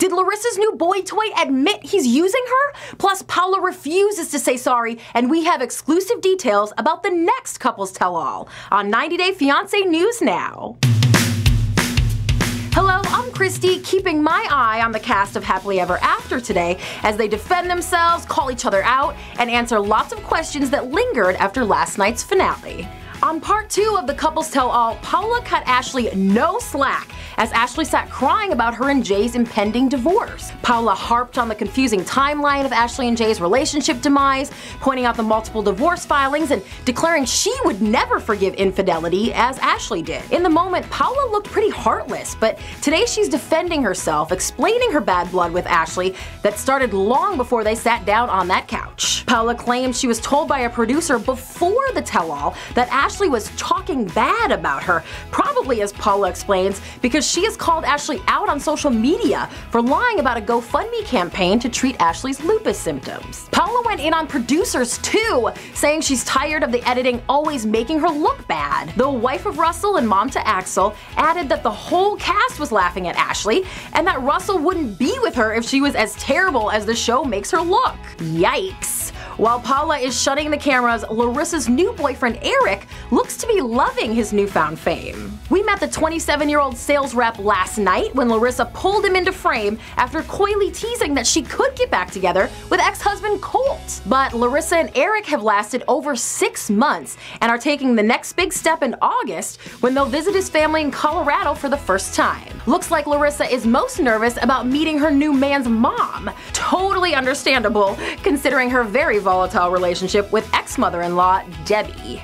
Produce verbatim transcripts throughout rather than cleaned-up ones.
Did Larissa's new boy toy admit he's using her? Plus, Paola refuses to say sorry, and we have exclusive details about the next couple's tell-all on ninety day fiancé News Now. Hello, I'm Christy, keeping my eye on the cast of Happily Ever After today as they defend themselves, call each other out, and answer lots of questions that lingered after last night's finale. On part two of the couple's tell-all, Paola cut Ashley no slack as Ashley sat crying about her and Jay's impending divorce. Paola harped on the confusing timeline of Ashley and Jay's relationship demise, pointing out the multiple divorce filings and declaring she would never forgive infidelity as Ashley did. In the moment, Paola looked pretty heartless, but today she's defending herself, explaining her bad blood with Ashley that started long before they sat down on that couch. Paola claimed she was told by a producer before the tell-all that Ashley Ashley was talking bad about her, probably, as Paola explains, because she has called Ashley out on social media for lying about a GoFundMe campaign to treat Ashley's lupus symptoms. Paola went in on producers too, saying she's tired of the editing always making her look bad. The wife of Russell and mom to Axel added that the whole cast was laughing at Ashley and that Russell wouldn't be with her if she was as terrible as the show makes her look. Yikes. While Paola is shutting the cameras, Larissa's new boyfriend Eric looks to be loving his newfound fame. We met the twenty-seven-year-old sales rep last night when Larissa pulled him into frame after coyly teasing that she could get back together with ex-husband Colt. But Larissa and Eric have lasted over six months and are taking the next big step in August when they'll visit his family in Colorado for the first time. Looks like Larissa is most nervous about meeting her new man's mom. Totally understandable considering her very volatile relationship with ex-mother-in-law Debbie.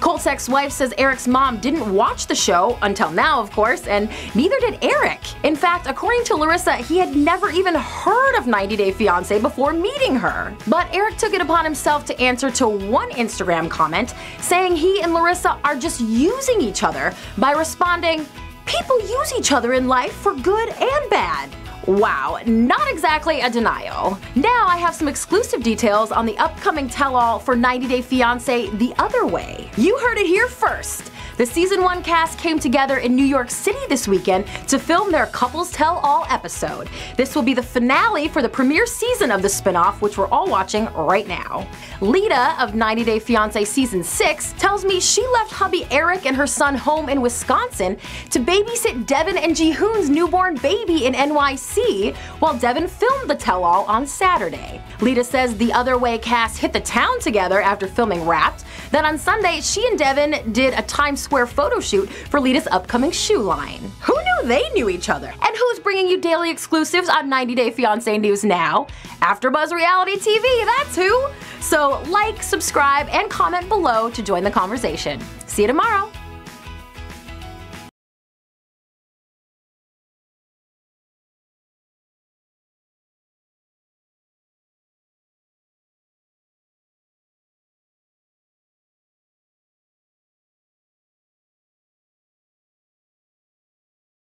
Colt's ex-wife says Eric's mom didn't watch the show, until now of course, and neither did Eric. In fact, according to Larissa, he had never even heard of ninety day fiancé before meeting her. But Eric took it upon himself to answer to one Instagram comment, saying he and Larissa are just using each other by responding, "People use each other in life for good and bad." Wow, not exactly a denial. Now I have some exclusive details on the upcoming tell-all for ninety day fiancé The Other Way. You heard it here first. The season one cast came together in New York City this weekend to film their couples tell-all episode. This will be the finale for the premiere season of the spinoff, which we're all watching right now. Lita of ninety day fiancé season six tells me she left hubby Eric and her son home in Wisconsin to babysit Devin and Ji-hoon's newborn baby in N Y C while Devin filmed the tell-all on Saturday. Lita says the Other Way cast hit the town together after filming Wrapped. Then on Sunday, she and Devin did a time Square photo shoot for Lita's upcoming shoe line. Who knew they knew each other? And who's bringing you daily exclusives on ninety day fiancé News Now? After Buzz Reality T V, that's who! So like, subscribe, and comment below to join the conversation. See you tomorrow!